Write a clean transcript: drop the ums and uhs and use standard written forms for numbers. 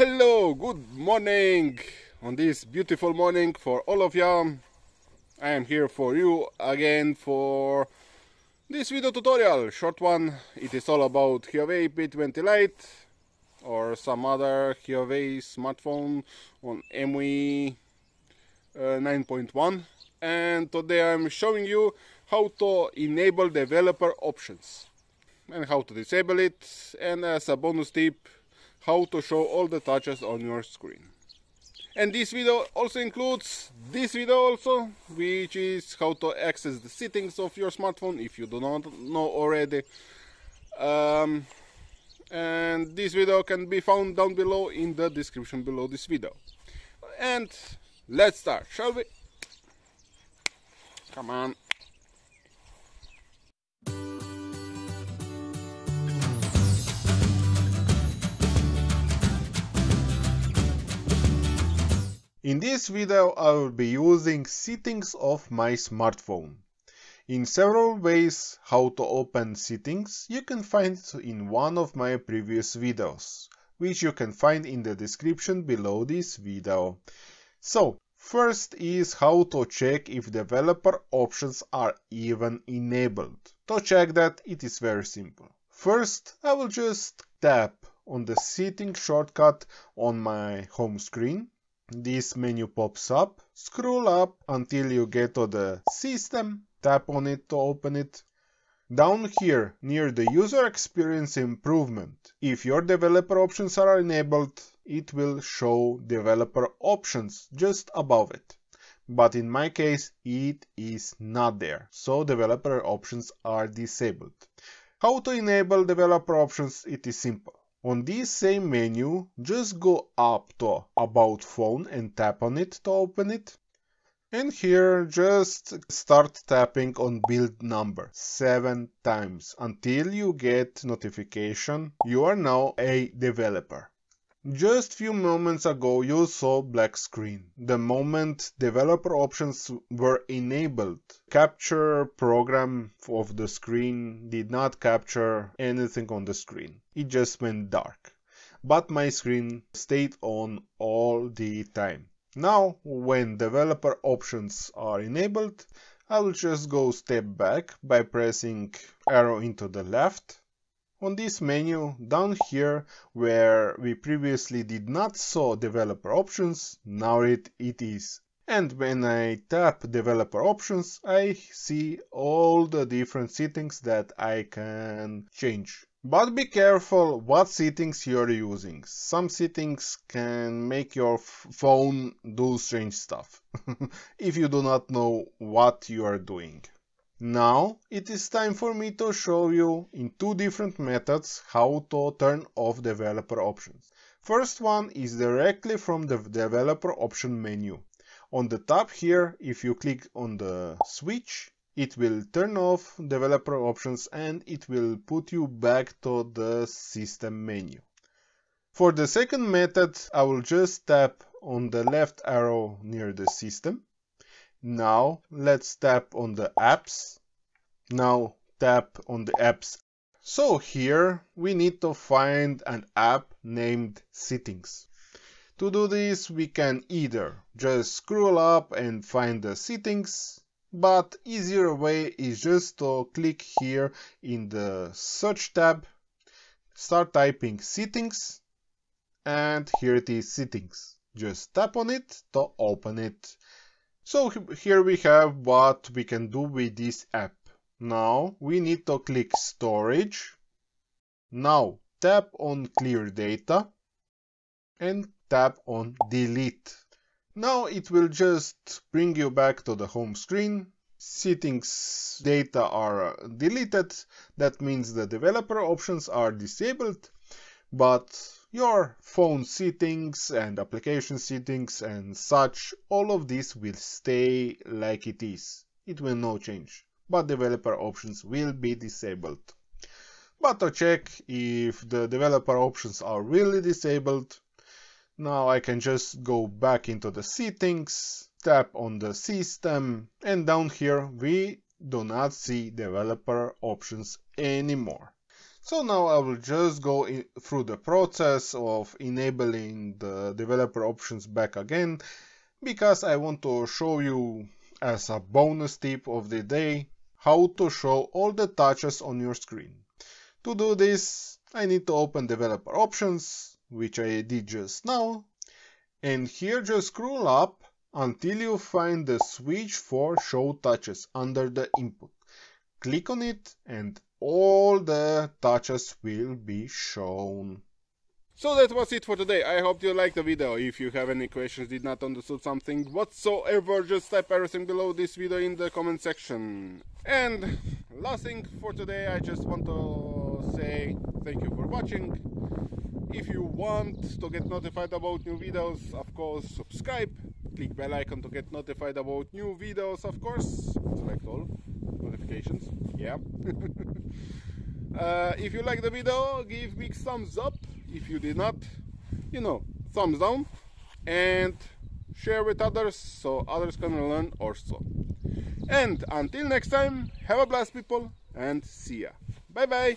Hello, good morning. On this beautiful morning for all of you, I am here for you again for this video tutorial, short one. It is all about Huawei P20 Lite or some other Huawei smartphone on EMUI 9.1, and today I'm showing you how to enable developer options and how to disable it, and as a bonus tip, how to show all the touches on your screen. And this video also includes this video also, which is how to access the settings of your smartphone if you do not know already. And this video can be found down below in the description below this video. And let's start, shall we? Come on. In this video I will be using settings of my smartphone. In several ways how to open settings you can find in one of my previous videos, which you can find in the description below this video. So, first is how to check if developer options are even enabled. To check that, it is very simple. First, I will just tap on the settings shortcut on my home screen. This menu pops up, scroll up until you get to the system, tap on it to open it. Down here, near the user experience improvement, if your developer options are enabled, it will show developer options just above it. But in my case, it is not there, so developer options are disabled. How to enable developer options? It is simple. On this same menu, just go up to About Phone and tap on it to open it. And here, just start tapping on build number 7 times until you get notification you are now a developer. Just few moments ago you saw black screen. The moment developer options were enabled, capture program of the screen did not capture anything on the screen. It just went dark. But my screen stayed on all the time. Now, when developer options are enabled, I will just go step back by pressing arrow into the left. On this menu, down here, where we previously did not saw developer options, now it is. And when I tap developer options, I see all the different settings that I can change. But be careful what settings you're using. Some settings can make your phone do strange stuff if you do not know what you are doing. Now it is time for me to show you in two different methods how to turn off developer options. First one is directly from the developer option menu. On the top here, if you click on the switch, it will turn off developer options and it will put you back to the system menu. For the second method, I will just tap on the left arrow near the system. Now let's tap on the apps. Now tap on the apps. So here we need to find an app named settings. To do this we can either just scroll up and find the settings, but easier way is just to click here in the search tab, start typing settings, and here it is, settings. Just tap on it to open it. So here we have what we can do with this app. Now we need to click storage. Now tap on clear data and tap on delete. Now it will just bring you back to the home screen. Settings data are deleted. That means the developer options are disabled, but your phone settings and application settings and such, all of this will stay like it is. It will not change, but developer options will be disabled. But to check if the developer options are really disabled, now I can just go back into the settings, tap on the system, and down here we do not see developer options anymore. So now I will just go through the process of enabling the developer options back again, because I want to show you as a bonus tip of the day how to show all the touches on your screen. To do this, I need to open developer options, which I did just now, and here just scroll up until you find the switch for show touches under the input. Click on it and all the touches will be shown. So that was it for today. I hope you liked the video. If you have any questions, did not understood something whatsoever, just type everything below this video in the comment section. And last thing for today, I just want to say thank you for watching. If you want to get notified about new videos, of course, subscribe. Click bell icon to get notified about new videos, of course. Select all notifications. Yeah. If you like the video, give me thumbs up. If you did not, you know, thumbs down, and share with others so others can learn also. And until next time, have a blast, people, and see ya. Bye bye.